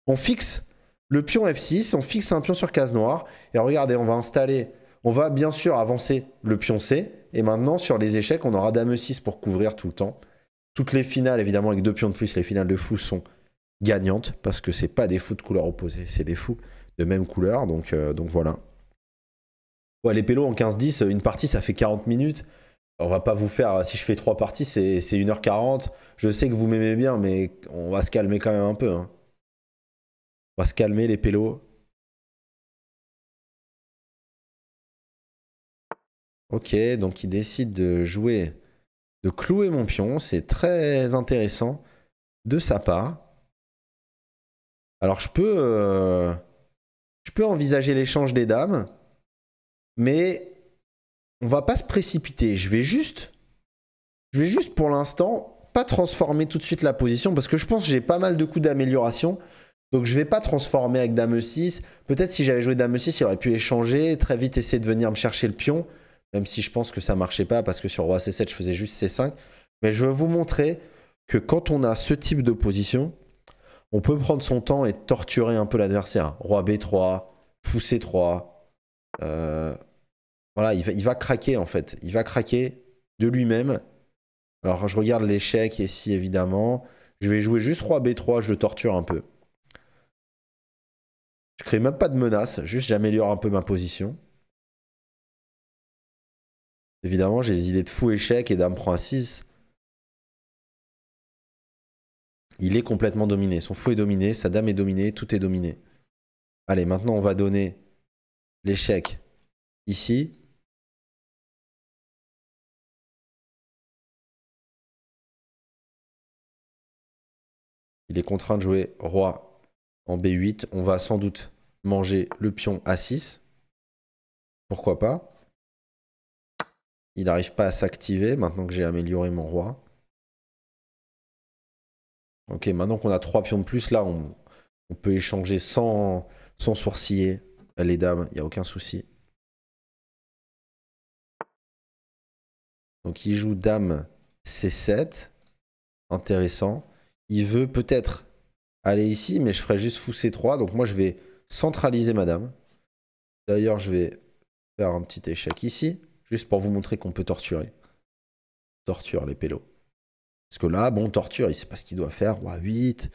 On fixe le pion F6, on fixe un pion sur case noire. Et regardez, on va installer... On va, bien sûr, avancer le pion C. Et maintenant, sur les échecs, on aura dame E6 pour couvrir tout le temps. Toutes les finales, évidemment, avec deux pions de plus, les finales de fous sont gagnantes parce que c'est pas des fous de couleur opposée, c'est des fous de même couleur. Donc voilà. Ouais, les pélos en 15-10, une partie, ça fait 40 minutes. On va pas vous faire... Si je fais 3 parties, c'est 1h40. Je sais que vous m'aimez bien, mais on va se calmer quand même un peu. Hein. On va se calmer, les pélos. Ok, donc il décide de jouer... de clouer mon pion, c'est très intéressant de sa part. Alors je peux envisager l'échange des dames, mais on va pas se précipiter. Je vais juste pour l'instant pas transformer tout de suite la position parce que je pense que j'ai pas mal de coups d'amélioration. Donc je vais pas transformer avec dame E6. Peut-être si j'avais joué dame E6, il aurait pu échanger, très vite essayer de venir me chercher le pion. Même si je pense que ça ne marchait pas parce que sur roi C7, je faisais juste C5. Mais je veux vous montrer que quand on a ce type de position, on peut prendre son temps et torturer un peu l'adversaire. Roi B3, fou C3. Voilà, il va craquer en fait. Il va craquer de lui-même. Alors je regarde l'échec ici évidemment. Je vais jouer juste roi B3, je le torture un peu. Je ne crée même pas de menace, juste j'améliore un peu ma position. Évidemment, j'ai des idées de fou échec et dame prend à 6. Il est complètement dominé. Son fou est dominé, sa dame est dominée, tout est dominé. Allez, maintenant, on va donner l'échec ici. Il est contraint de jouer roi en B8. On va sans doute manger le pion à 6. Pourquoi pas? Il n'arrive pas à s'activer maintenant que j'ai amélioré mon roi. Ok, maintenant qu'on a 3 pions de plus, là, on peut échanger sans sourciller les dames. Il n'y a aucun souci. Donc, il joue dame C7. Intéressant. Il veut peut-être aller ici, mais je ferai juste fou C3. Donc, moi, je vais centraliser ma dame. D'ailleurs, je vais faire un petit échec ici. Juste pour vous montrer qu'on peut torturer. Torture les pélos. Parce que là, bon, torture, il sait pas ce qu'il doit faire. Roi 8,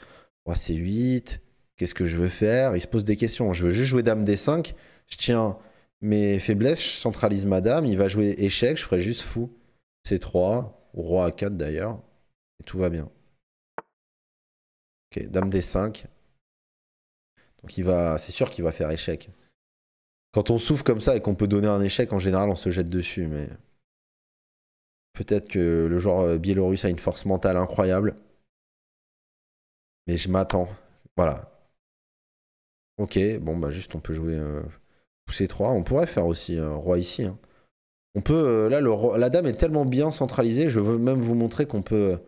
roi C8, qu'est-ce que je veux faire? Il se pose des questions. Je veux juste jouer dame D5. Je tiens mes faiblesses, je centralise ma dame. Il va jouer échec, je ferai juste fou C3. ou roi A4 d'ailleurs, et tout va bien. Ok, dame D5. Donc il va, c'est sûr qu'il va faire échec. Quand on souffle comme ça et qu'on peut donner un échec, en général on se jette dessus, mais peut-être que le joueur biélorusse a une force mentale incroyable. Mais je m'attends. Voilà. Ok, bon bah juste on peut jouer pousser 3. On pourrait faire aussi roi ici. Hein. On peut, là le roi, la dame est tellement bien centralisée, je veux même vous montrer qu'on peut,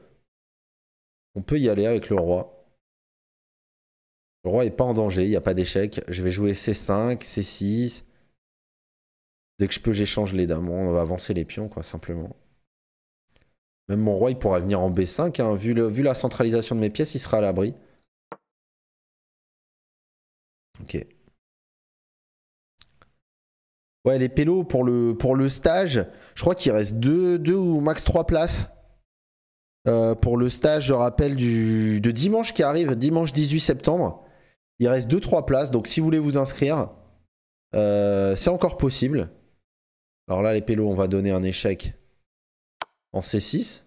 on peut y aller avec le roi. Le roi n'est pas en danger, il n'y a pas d'échec. Je vais jouer C5, C6. Dès que je peux, j'échange les dames. On va avancer les pions, quoi, simplement. Même mon roi, il pourra venir en B5. Hein. Vu la centralisation de mes pièces, il sera à l'abri. Ok. Ouais, les pélos, pour le stage, je crois qu'il reste 2 ou max 3 places. Pour le stage, je rappelle, de dimanche qui arrive, dimanche 18 septembre. Il reste 2-3 places, donc si vous voulez vous inscrire, c'est encore possible. Alors là, les pélos, on va donner un échec en C6.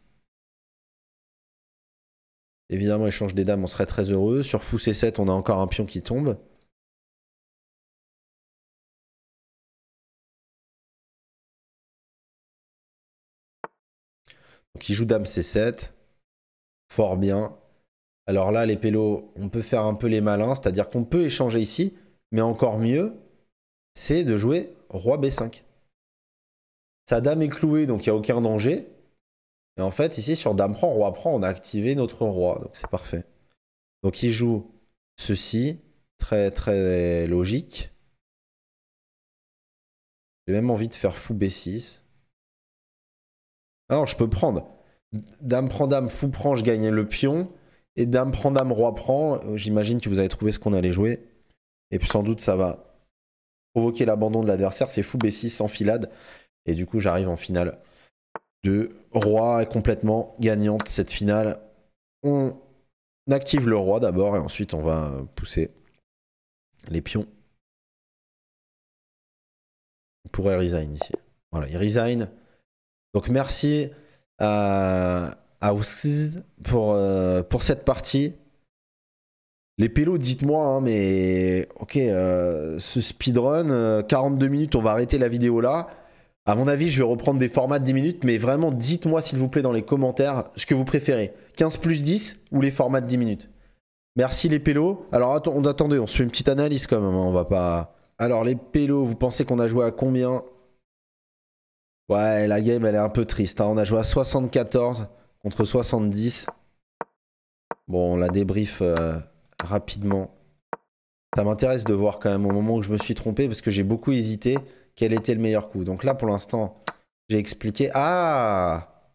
Évidemment, échange des dames, on serait très heureux. Sur fou C7, on a encore un pion qui tombe. Donc il joue dame C7. Fort bien. Alors là, les pélos, on peut faire un peu les malins, c'est-à-dire qu'on peut échanger ici, mais encore mieux, c'est de jouer roi B5. Sa dame est clouée, donc il n'y a aucun danger. Et en fait, ici, sur dame prend, roi prend, on a activé notre roi, donc c'est parfait. Donc il joue ceci, très très logique. J'ai même envie de faire fou B6. Ah non, je peux prendre. Dame prend dame, fou prend, je gagne le pion. Et dame prend dame, roi prend. J'imagine que vous avez trouvé ce qu'on allait jouer. Et puis sans doute, ça va provoquer l'abandon de l'adversaire. C'est fou B6 enfilade. Et du coup, j'arrive en finale de roi. Complètement gagnante cette finale. On active le roi d'abord et ensuite on va pousser les pions. On pourrait resign ici. Voilà, il resign. Donc merci à Ouskiz pour cette partie. Les pélos, dites-moi, hein, mais ok, ce speedrun, 42 minutes, on va arrêter la vidéo là. À mon avis, je vais reprendre des formats de 10 minutes, mais vraiment, dites-moi s'il vous plaît dans les commentaires ce que vous préférez. 15 + 10 ou les formats de 10 minutes. Merci les pélos. Alors attendez, on se fait une petite analyse quand même, hein, on va pas... Alors les pélos, vous pensez qu'on a joué à combien ? Ouais, la game, elle est un peu triste. Hein. On a joué à 74 contre 70. Bon, on la débrief rapidement. Ça m'intéresse de voir quand même au moment où je me suis trompé, parce que j'ai beaucoup hésité, quel était le meilleur coup. Donc là, pour l'instant, j'ai expliqué... Ah!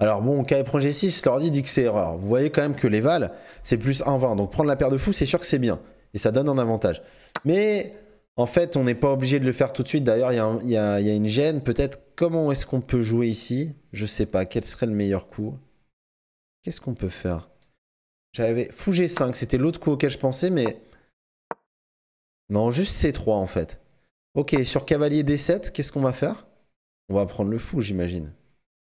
Alors bon, Kprg 6, l'ordi dit que c'est erreur. Vous voyez quand même que les vals, c'est plus 1-20. Donc prendre la paire de fous, c'est sûr que c'est bien. Et ça donne un avantage. Mais... En fait, on n'est pas obligé de le faire tout de suite. D'ailleurs, il y a une gêne. Peut-être, comment est-ce qu'on peut jouer ici? Je sais pas. Quel serait le meilleur coup? Qu'est-ce qu'on peut faire? J'avais fou G5. C'était l'autre coup auquel je pensais, mais... Non, juste C3, en fait. Ok, sur cavalier D7, qu'est-ce qu'on va faire? On va prendre le fou, j'imagine.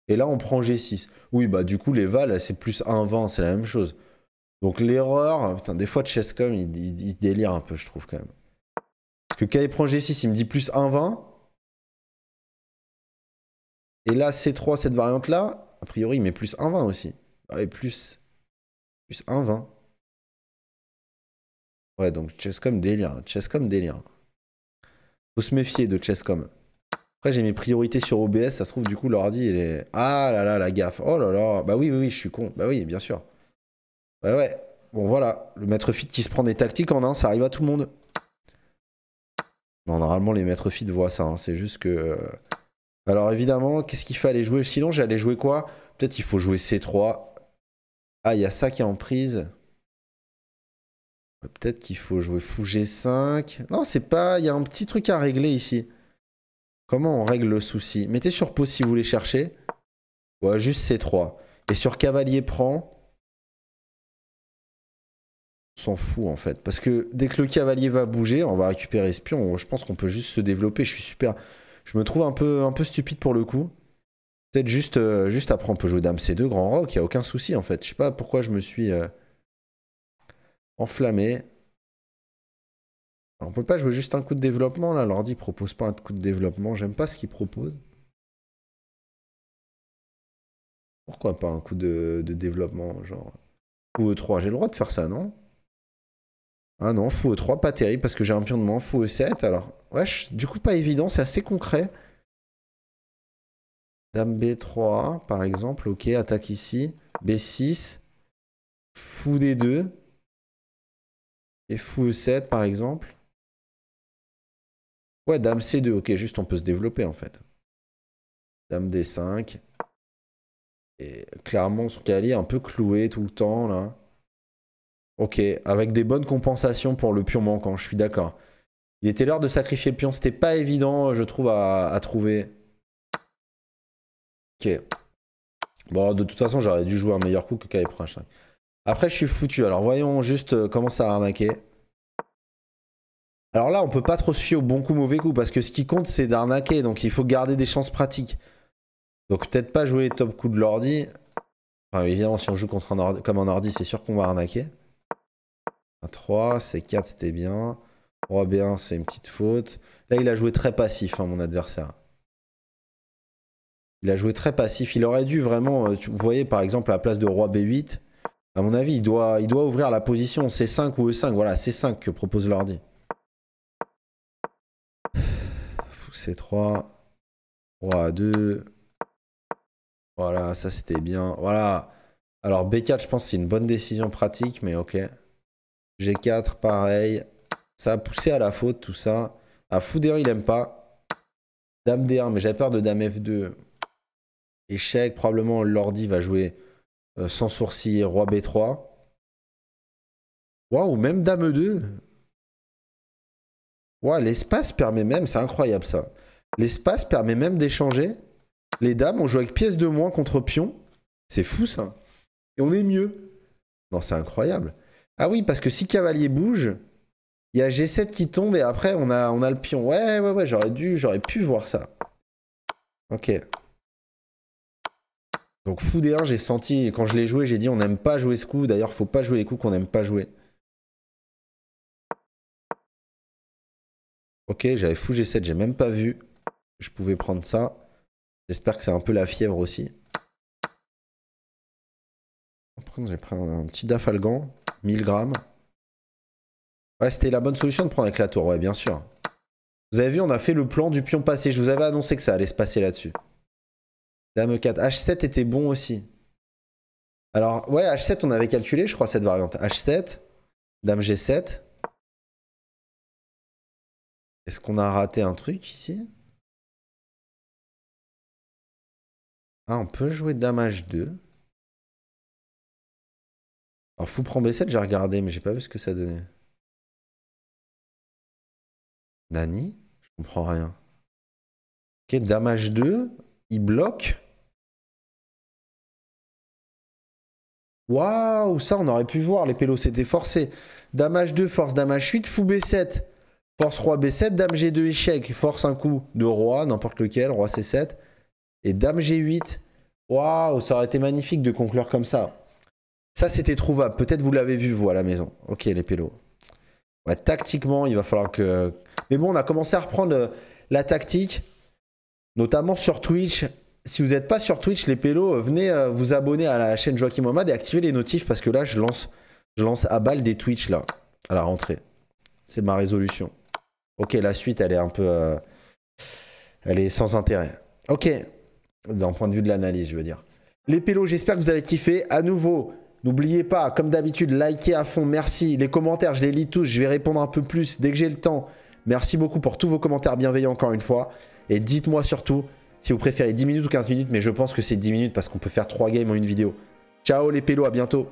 Et là, on prend G6. Oui, bah du coup, les vals, c'est plus 1-20. C'est la même chose. Donc l'erreur... Putain, des fois, de chess.com, il délire un peu, je trouve, quand même. Que Kprg 6, il me dit plus 1-20. Et là, C3, cette variante-là, a priori, il met plus 1-20 aussi. Et plus 1-20. Ouais, donc chess.com délire. Chess.com délire. Faut se méfier de chess.com. Après, j'ai mes priorités sur OBS. Ça se trouve, du coup, l'ordi, il est... Ah là là, la gaffe. Oh là là. Bah oui, je suis con. Bah oui, bien sûr. Bah ouais. Bon, voilà. Le maître fit qui se prend des tactiques en un, ça arrive à tout le monde. Non, normalement, les maîtres feed voient ça. Hein. C'est juste que... Alors, évidemment, qu'est-ce qu'il fallait jouer? Sinon, j'allais jouer quoi? Peut-être il faut jouer C3. Ah, il y a ça qui est en prise. Peut-être qu'il faut jouer fou G5. Non, c'est pas... Il y a un petit truc à régler ici. Comment on règle le souci? Mettez sur pause si vous voulez chercher. Ouais, juste C3. Et sur cavalier prend... s'en fout en fait, parce que dès que le cavalier va bouger, on va récupérer ce pion. Je pense qu'on peut juste se développer. Je me trouve un peu stupide pour le coup. Peut-être juste après on peut jouer Dame C2, Grand Roc, il n'y a aucun souci en fait. Je sais pas pourquoi je me suis enflammé. Alors, on peut pas jouer juste un coup de développement là, l'ordi propose pas un coup de développement, j'aime pas ce qu'il propose. Pourquoi pas un coup de développement, genre... Fou E3, j'ai le droit de faire ça, non? Ah non, fou E3, pas terrible, parce que j'ai un pion de moins, fou E7, alors... Wesh, du coup pas évident, c'est assez concret. Dame B3, par exemple, ok, attaque ici. B6, fou D2. Et fou E7, par exemple. Ouais, dame C2, ok, juste on peut se développer, en fait. Dame D5... Et clairement, son cavalier est un peu cloué tout le temps, là. Ok, avec des bonnes compensations pour le pion manquant, je suis d'accord. Il était l'heure de sacrifier le pion, c'était pas évident, je trouve, à trouver. Ok. Bon, de toute façon, j'aurais dû jouer un meilleur coup que cavalier pour H5. Après, je suis foutu, alors voyons juste comment ça a arnaqué. Alors là, on peut pas trop se fier au bon coup, mauvais coup, parce que ce qui compte, c'est d'arnaquer, donc il faut garder des chances pratiques. Donc peut-être pas jouer les top coups de l'ordi. Enfin évidemment si on joue contre un ordi, comme un ordi c'est sûr qu'on va arnaquer. A3, C4 c'était bien. Roi B1 c'est une petite faute. Là il a joué très passif hein, mon adversaire. Il a joué très passif. Il aurait dû vraiment, vous voyez par exemple à la place de Roi B8. À mon avis il doit ouvrir la position C5 ou E5. Voilà C5 que propose l'ordi. Fou C3. Roi A2. Voilà, ça c'était bien. Voilà. Alors B4, je pense que c'est une bonne décision pratique, mais ok. G4, pareil. Ça a poussé à la faute, tout ça. Ah, fou D1, il aime pas. Dame D1, mais j'avais peur de dame F2. Échec, probablement l'ordi va jouer sans sourcil, roi B3. Waouh, même dame E2. Waouh, l'espace permet même, c'est incroyable ça. L'espace permet même d'échanger. Les dames, on joue avec pièce de moins contre pion. C'est fou, ça. Et on est mieux. Non, c'est incroyable. Ah oui, parce que si cavalier bouge, il y a G7 qui tombe et après, on a le pion. Ouais, j'aurais pu voir ça. Ok. Donc, fou D1, j'ai senti, quand je l'ai joué, j'ai dit, on n'aime pas jouer ce coup. D'ailleurs, faut pas jouer les coups qu'on n'aime pas jouer. Ok, j'avais fou G7, j'ai même pas vu. Je pouvais prendre ça. J'espère que c'est un peu la fièvre aussi. Après, j'ai pris un petit daf algan, 1000 grammes. Ouais, c'était la bonne solution de prendre avec la tour, ouais, bien sûr. Vous avez vu, on a fait le plan du pion passé. Je vous avais annoncé que ça allait se passer là-dessus. Dame E4. H7 était bon aussi. Alors, ouais, H7, on avait calculé, je crois, cette variante. H7, dame G7. Est-ce qu'on a raté un truc ici ? Ah, on peut jouer dame H2. Alors, fou prend B7, j'ai regardé, mais j'ai pas vu ce que ça donnait. Nani? Je comprends rien. Ok, dame H2, il bloque. Waouh, ça, on aurait pu voir, les pélos, c'était forcé. Dame H2, force dame H8, fou B7. Force roi B7, dame G2, échec. Force un coup de roi, n'importe lequel, roi C7. Et dame G8, waouh, ça aurait été magnifique de conclure comme ça. Ça, c'était trouvable. Peut-être vous l'avez vu, vous, à la maison. Ok, les pélos. Ouais, tactiquement, il va falloir que... Mais bon, on a commencé à reprendre la tactique, notamment sur Twitch. Si vous n'êtes pas sur Twitch, les pélos, venez vous abonner à la chaîne Joachim Mouhamad et activer les notifs parce que là, je lance à balle des Twitch, là, à la rentrée. C'est ma résolution. Ok, la suite, elle est un peu... elle est sans intérêt. Ok. D'un point de vue de l'analyse, je veux dire. Les pélos, j'espère que vous avez kiffé. À nouveau, n'oubliez pas, comme d'habitude, likez à fond. Merci. Les commentaires, je les lis tous. Je vais répondre un peu plus dès que j'ai le temps. Merci beaucoup pour tous vos commentaires bienveillants encore une fois. Et dites-moi surtout si vous préférez 10 minutes ou 15 minutes. Mais je pense que c'est 10 minutes parce qu'on peut faire 3 games en une vidéo. Ciao les pélos, à bientôt.